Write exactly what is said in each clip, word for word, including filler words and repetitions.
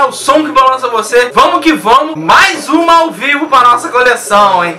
canal Som Que Balança Você. Vamos que vamos, mais uma ao vivo pra nossa coleção, hein?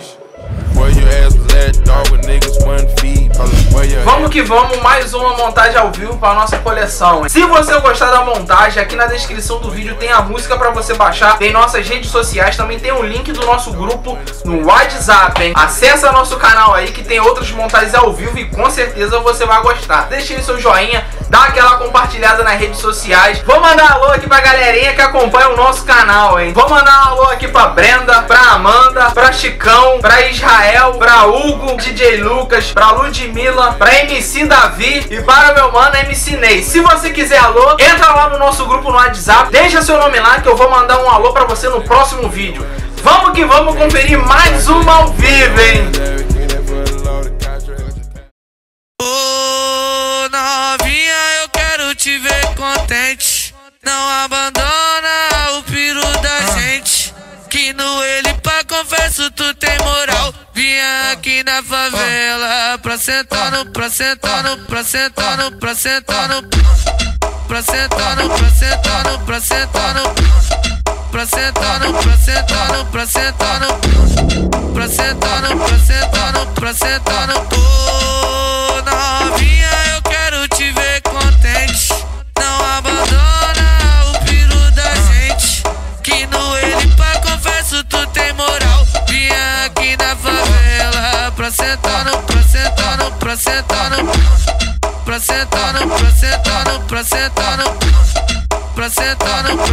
Vamos que vamos, mais uma montagem ao vivo para nossa coleção. Se você gostar da montagem, aqui na descrição do vídeo tem a música para você baixar, tem nossas redes sociais, também tem um link do nosso grupo no WhatsApp, hein? Acessa nosso canal aí que tem outras montagens ao vivo e com certeza você vai gostar. Deixe aí seu joinha, dá aquela compartilhada nas redes sociais. Vou mandar alô aqui pra galerinha que acompanha o nosso canal, hein? Vou mandar alô aqui pra Brenda, pra Amanda, pra Chicão, pra Israel, pra Hugo, D J Lucas, pra Ludmilla, pra M C Davi e para meu mano M C Ney. Se você quiser alô, entra lá no nosso grupo no WhatsApp, deixa seu nome lá que eu vou mandar um alô pra você no próximo vídeo. Vamos que vamos conferir mais uma ao vivo, hein? Ô, novinha, eu quero te ver contente, não abandona o piru da gente, que no ele pra confesso tu tem moral. Vinha aqui na favela pra sentar no, pra sentar no, pra sentar no, pra sentar no, pra sentar no, pra sentar no, pra sentar no, pra sentar no, pra sentar no, pra sentar no, pra sentar no, pra sentar no, pra sentar no. Ô, novinha, eu quero te ver contente, não abandona o piru da gente, que no ele pra confesso tu tem moral. Vinha aqui na favela pra sentar no, pra sentar no, pra sentar no, pra sentar no, pra sentar no, pra sentar no, pra sentar no, pra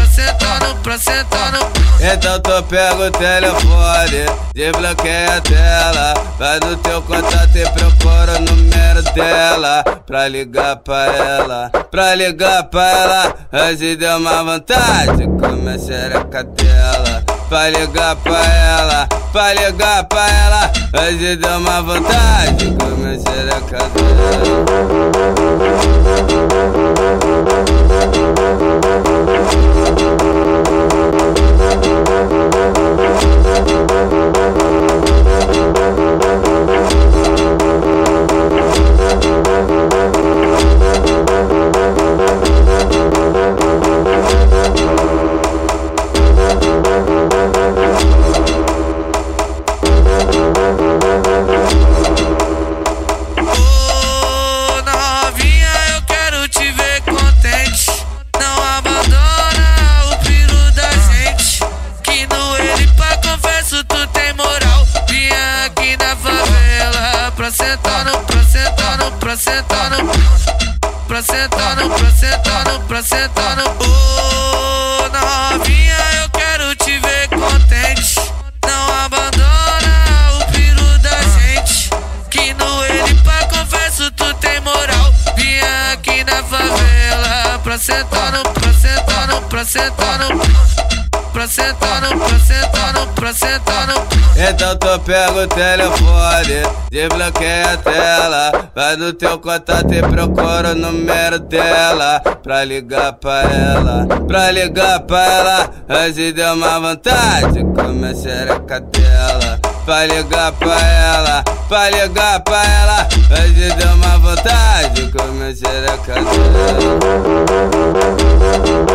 sentar no, pra sentar no. Então tu pega o telefone, desbloqueia a tela, vai no teu contato e procura o número dela, pra ligar pra ela, pra ligar pra ela. Hoje deu uma vontade, come a xereca dela, pra ligar pra ela, pra ligar pra ela. Hoje deu uma vontade, come a xereca dela. Pra sentar no, pra sentar no, pra sentar no, pra sentar no. Ô, novinha, eu quero te ver contente, não abandona o piru da gente, que no ele pra confesso tu tem moral. Vinha aqui na favela pra sentar no, pra sentar no, pra sentar no, pra sentar no, pra sentar no, pra sentar no. Então tu pega o telefone, desbloqueia a tela, vai no teu contato e procura o número dela, pra ligar pra ela, pra ligar pra ela. Hoje deu uma vontade, come a xereca dela, pra ligar pra ela, pra ligar pra ela. Hoje deu uma vontade, come a xereca dela.